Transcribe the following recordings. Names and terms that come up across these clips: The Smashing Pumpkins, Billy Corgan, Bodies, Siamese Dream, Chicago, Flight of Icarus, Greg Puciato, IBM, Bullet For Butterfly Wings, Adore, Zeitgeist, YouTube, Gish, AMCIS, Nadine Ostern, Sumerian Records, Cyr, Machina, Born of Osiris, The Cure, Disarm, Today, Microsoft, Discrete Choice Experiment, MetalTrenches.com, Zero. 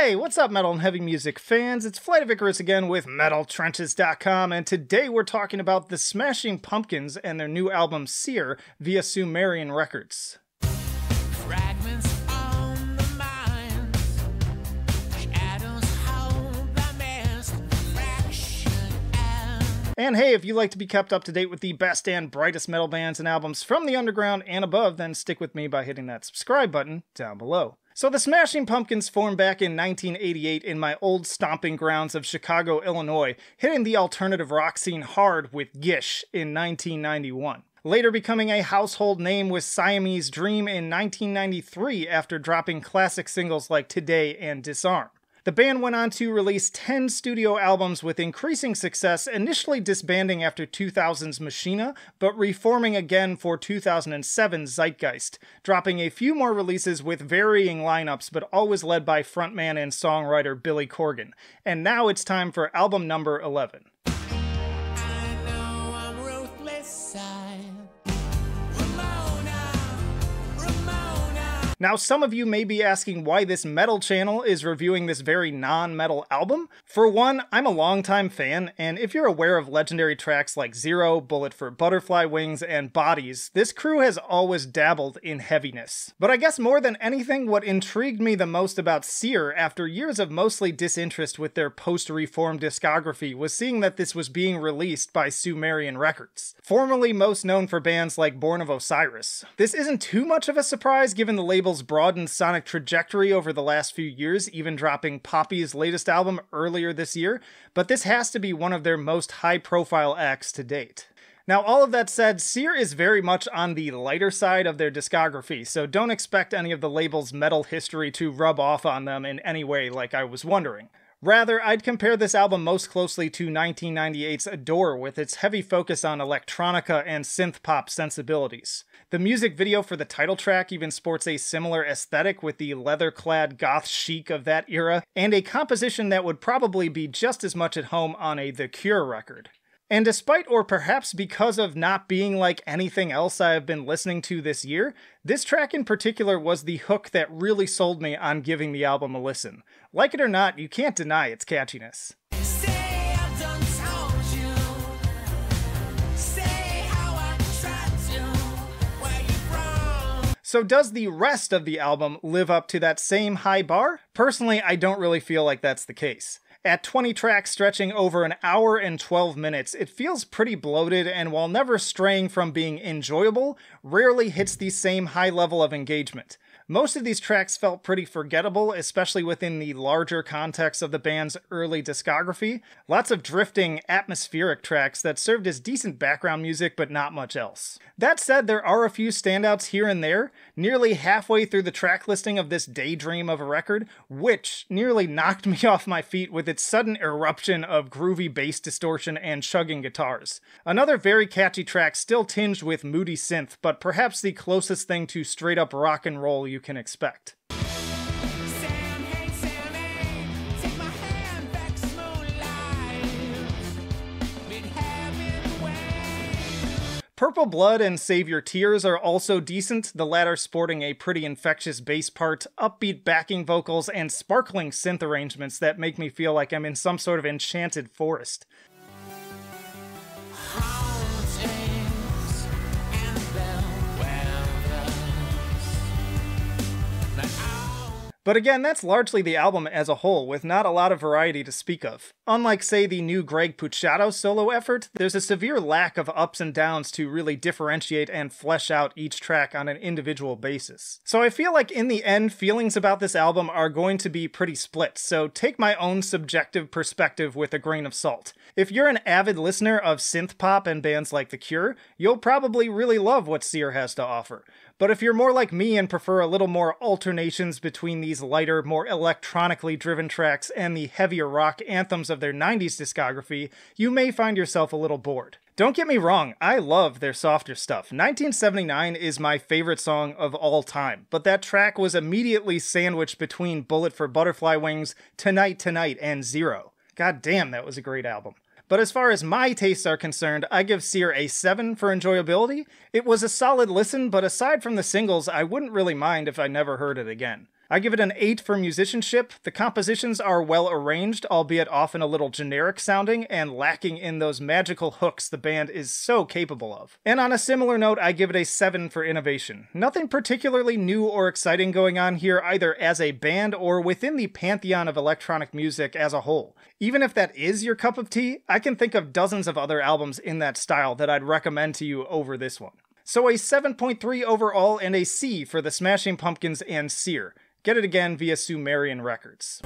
Hey, what's up, metal and heavy music fans? It's Flight of Icarus again with MetalTrenches.com, and today we're talking about The Smashing Pumpkins and their new album Cyr via Sumerian Records. Fragments on the mind, the atoms hold the mass, and hey, if you like to be kept up to date with the best and brightest metal bands and albums from the underground and above, then stick with me by hitting that subscribe button down below. So the Smashing Pumpkins formed back in 1988 in my old stomping grounds of Chicago, Illinois, hitting the alternative rock scene hard with Gish in 1991. Later becoming a household name with Siamese Dream in 1993 after dropping classic singles like Today and Disarm. The band went on to release 10 studio albums with increasing success, initially disbanding after 2000's Machina, but reforming again for 2007's Zeitgeist, dropping a few more releases with varying lineups but always led by frontman and songwriter Billy Corgan. And now it's time for album number 11. I know I'm ruthless, Now, some of you may be asking why this metal channel is reviewing this very non-metal album. For one, I'm a longtime fan, and if you're aware of legendary tracks like Zero, Bullet For Butterfly Wings, and Bodies, this crew has always dabbled in heaviness. But I guess more than anything, what intrigued me the most about Cyr after years of mostly disinterest with their post-reform discography was seeing that this was being released by Sumerian Records, formerly most known for bands like Born of Osiris. This isn't too much of a surprise given the label broadened sonic trajectory over the last few years, even dropping Poppy's latest album earlier this year, but this has to be one of their most high-profile acts to date. Now, all of that said, Cyr is very much on the lighter side of their discography, so don't expect any of the label's metal history to rub off on them in any way like I was wondering. Rather, I'd compare this album most closely to 1998's Adore with its heavy focus on electronica and synth-pop sensibilities. The music video for the title track even sports a similar aesthetic with the leather-clad goth chic of that era, and a composition that would probably be just as much at home on a The Cure record. And despite, or perhaps because of not being like anything else I have been listening to this year, this track in particular was the hook that really sold me on giving the album a listen. Like it or not, you can't deny its catchiness. So does the rest of the album live up to that same high bar? Personally, I don't really feel like that's the case. At 20 tracks stretching over an hour and 12 minutes, it feels pretty bloated, and while never straying from being enjoyable, rarely hits the same high level of engagement. Most of these tracks felt pretty forgettable, especially within the larger context of the band's early discography. Lots of drifting, atmospheric tracks that served as decent background music, but not much else. That said, there are a few standouts here and there. Nearly halfway through the track listing of this daydream of a record, which nearly knocked me off my feet with its sudden eruption of groovy bass distortion and chugging guitars. Another very catchy track still tinged with moody synth, but perhaps the closest thing to straight up rock and roll you can expect. Purple Blood and Save Your Tears are also decent, the latter sporting a pretty infectious bass part, upbeat backing vocals, and sparkling synth arrangements that make me feel like I'm in some sort of enchanted forest. But again, that's largely the album as a whole, with not a lot of variety to speak of. Unlike, say, the new Greg Puciato solo effort, there's a severe lack of ups and downs to really differentiate and flesh out each track on an individual basis. So I feel like in the end, feelings about this album are going to be pretty split, so take my own subjective perspective with a grain of salt. If you're an avid listener of synth-pop and bands like The Cure, you'll probably really love what Cyr has to offer. But if you're more like me and prefer a little more alternations between these lighter, more electronically driven tracks and the heavier rock anthems of their 90s discography, you may find yourself a little bored. Don't get me wrong, I love their softer stuff. 1979 is my favorite song of all time, but that track was immediately sandwiched between Bullet For Butterfly Wings, Tonight Tonight, and Zero. God damn, that was a great album. But as far as my tastes are concerned, I give Cyr a 7 for enjoyability. It was a solid listen, but aside from the singles, I wouldn't really mind if I never heard it again. I give it an 8 for musicianship. The compositions are well arranged, albeit often a little generic sounding and lacking in those magical hooks the band is so capable of. And on a similar note, I give it a 7 for innovation. Nothing particularly new or exciting going on here either as a band or within the pantheon of electronic music as a whole. Even if that is your cup of tea, I can think of dozens of other albums in that style that I'd recommend to you over this one. So a 7.3 overall and a C for The Smashing Pumpkins and Cyr. Get it again via Sumerian Records.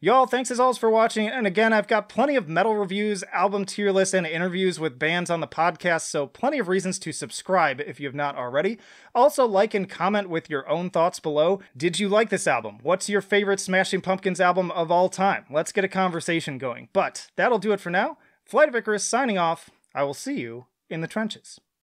Y'all, thanks as always for watching, and again, I've got plenty of metal reviews, album tier lists, and interviews with bands on the podcast, so plenty of reasons to subscribe if you have not already. Also, like and comment with your own thoughts below. Did you like this album? What's your favorite Smashing Pumpkins album of all time? Let's get a conversation going. But that'll do it for now. Flight of Icarus signing off. I will see you in the trenches.